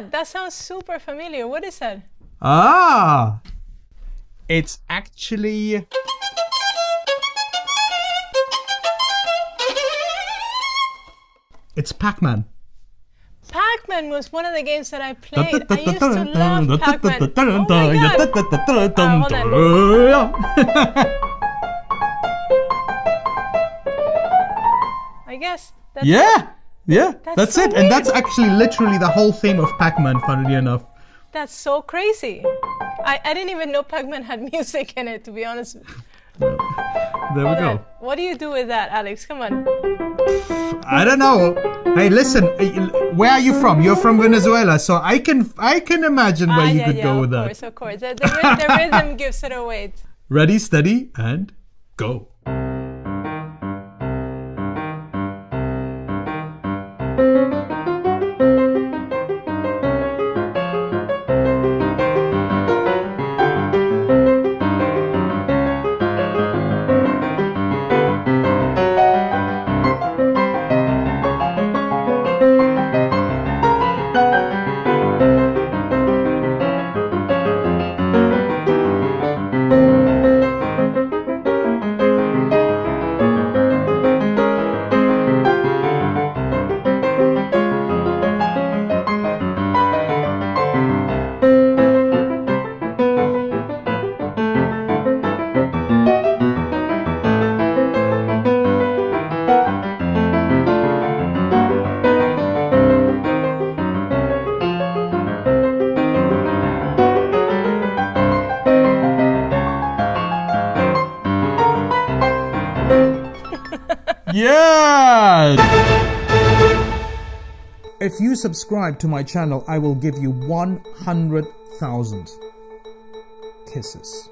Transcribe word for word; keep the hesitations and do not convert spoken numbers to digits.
that? That sounds super familiar. What is that? Ah! It's actually... It's Pac-Man. Pac-Man was one of the games that I played. I used to love Pac-Man. Oh my God. Uh, hold on. I guess that's Yeah! It. Yeah, that's, that's so it. Weird. And that's actually literally the whole theme of Pac-Man, funnily enough. That's so crazy. I, I didn't even know Pac-Man had music in it, to be honest. There we Hold go. On. What do you do with that, Alex? Come on. I don't know. Hey, listen. Where are you from? You're from Venezuela, so I can I can imagine where ah, you yeah, could yeah, go with that. Of course, of course. The, the, the rhythm gives it away. Ready, steady, and go. Yeah! If you subscribe to my channel, I will give you one hundred thousand kisses.